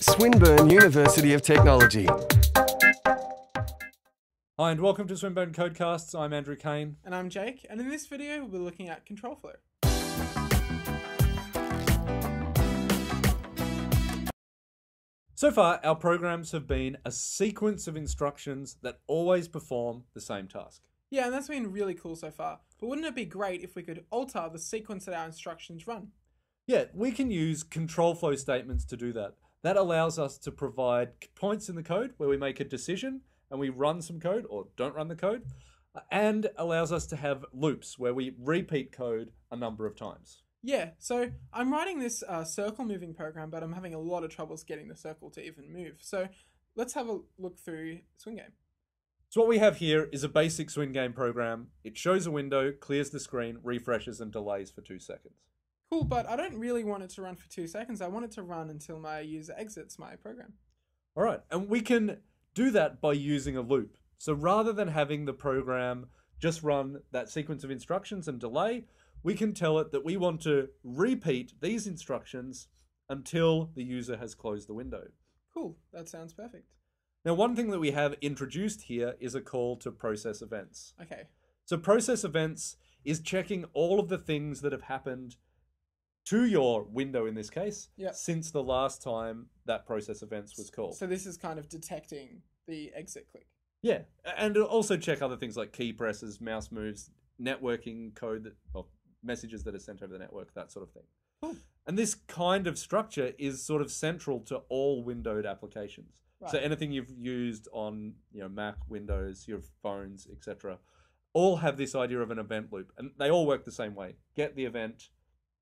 Swinburne University of Technology. Hi and welcome to Swinburne Codecasts. I'm Andrew Cain. And I'm Jake, and in this video we'll be looking at control flow. So far our programs have been a sequence of instructions that always perform the same task. Yeah, and that's been really cool so far, but wouldn't it be great if we could alter the sequence that our instructions run? Yeah, we can use control flow statements to do that. That allows us to provide points in the code where we make a decision and we run some code or don't run the code, and allows us to have loops where we repeat code a number of times. Yeah, so I'm writing this circle moving program, but I'm having a lot of troubles getting the circle to even move. So let's have a look through Swingame. So what we have here is a basic Swingame program. It shows a window, clears the screen, refreshes and delays for 2 seconds. Cool, but I don't really want it to run for 2 seconds. I want it to run until my user exits my program. All right, and we can do that by using a loop. So rather than having the program just run that sequence of instructions and delay, we can tell it that we want to repeat these instructions until the user has closed the window. Cool, that sounds perfect. Now, one thing that we have introduced here is a call to process events. Okay. So process events is checking all of the things that have happened to your window in this case, since the last time that process events was called. So this is kind of detecting the exit click. Yeah. And it'll also check other things like key presses, mouse moves, networking code, or messages that are sent over the network, that sort of thing. Cool. And this kind of structure is sort of central to all windowed applications. Right. So anything you've used on Mac, Windows, your phones, etc., all have this idea of an event loop, and they all work the same way. Get the event,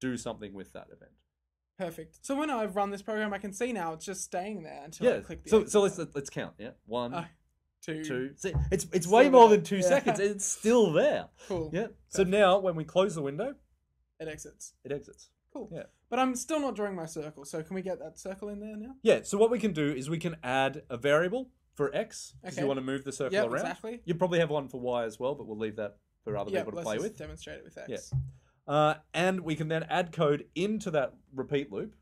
do something with that event. Perfect. So when I've run this program, I can see now it's just staying there until I click the. So let's count. Yeah, one, two. See, it's way more than 2 seconds. It's still there. Cool. Yeah. Perfect. So now when we close the window, it exits. Cool. Yeah. But I'm still not drawing my circle, so can we get that circle in there now? Yeah, so what we can do is we can add a variable for X, because you want to move the circle around. Exactly. You probably have one for Y as well, but we'll leave that for other people to play with. Demonstrate it with X. Yeah. And we can then add code into that repeat loop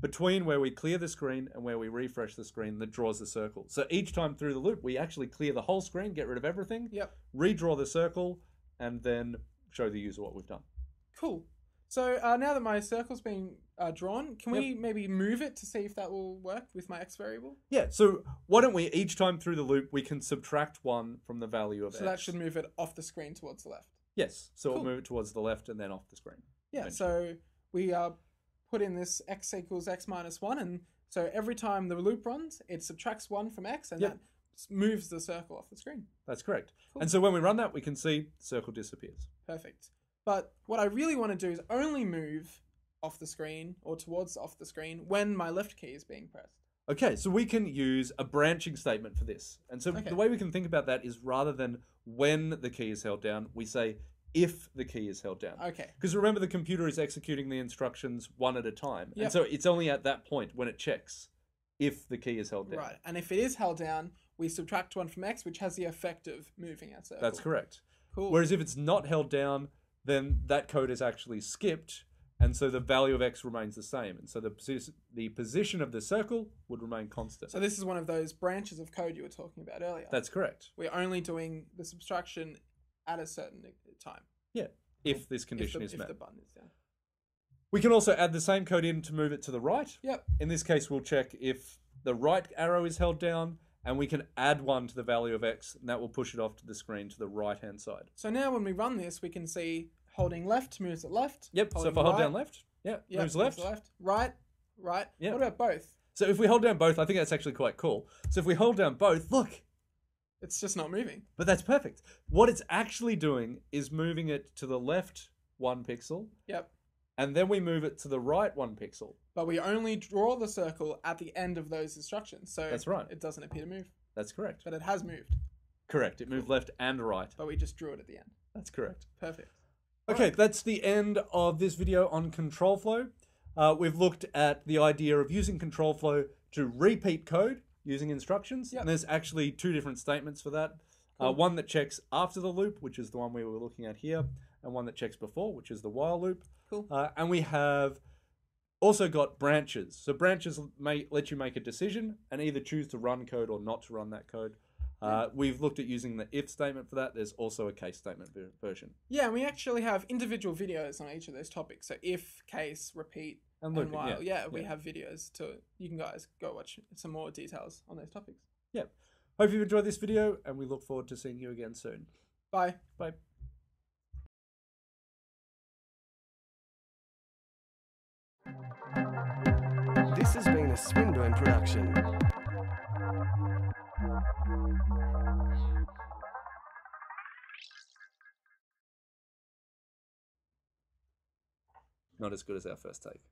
between where we clear the screen and where we refresh the screen that draws the circle. So each time through the loop, we actually clear the whole screen, get rid of everything, redraw the circle, and then show the user what we've done. Cool. So now that my circle's been drawn, can we maybe move it to see if that will work with my X variable? Yeah, so why don't we, each time through the loop, we can subtract one from the value of X. So that should move it off the screen towards the left. Yes, so we'll move it towards the left and then off the screen. Yeah, so we put in this X equals X minus 1, and so every time the loop runs, it subtracts 1 from X, and that moves the circle off the screen. That's correct. Cool. And so when we run that, we can see the circle disappears. Perfect. But what I really want to do is only move off the screen or towards off the screen when my left key is being pressed. Okay, so we can use a branching statement for this. And so the way we can think about that is rather than when the key is held down, we say if the key is held down. Okay. Because remember, the computer is executing the instructions one at a time. Yep. And so it's only at that point when it checks if the key is held down. Right, and if it is held down, we subtract one from X, which has the effect of moving our circle. That's correct. Cool. Whereas if it's not held down, then that code is actually skipped, and so the value of X remains the same, and so the position of the circle would remain constant. So this is one of those branches of code you were talking about earlier. That's correct. We're only doing the subtraction at a certain time. Yeah, if this condition is met. If the button is down. We can also add the same code in to move it to the right. Yep. In this case, we'll check if the right arrow is held down, and we can add one to the value of X, and that will push it off to the screen to the right-hand side. So now when we run this, we can see holding left moves it left. Yep, so if I hold down left, moves left. Right. Yep. What about both? So if we hold down both, I think that's actually quite cool. So if we hold down both, look. It's just not moving. But that's perfect. What it's actually doing is moving it to the left 1 pixel. Yep. And then we move it to the right 1 pixel. But we only draw the circle at the end of those instructions. So that's right. It doesn't appear to move. That's correct. But it has moved. Correct. It moved left and right. But we just drew it at the end. That's correct. Perfect. Okay, that's the end of this video on control flow. We've looked at the idea of using control flow to repeat code using instructions. Yep. And there's actually 2 different statements for that. Cool. One that checks after the loop, which is the one we were looking at here, and one that checks before, which is the while loop. Cool. And we have Also got branches. So branches may let you make a decision and either choose to run code or not to run that code. We've looked at using the if statement for that. There's also a case statement version. Yeah, and we actually have individual videos on each of those topics. So if, case, repeat, and while. Yeah, we have videos to you can guys go watch some more details on those topics. Yeah. Hope you've enjoyed this video, and we look forward to seeing you again soon. Bye. Bye. This has been a Swinburne production. Not as good as our first take.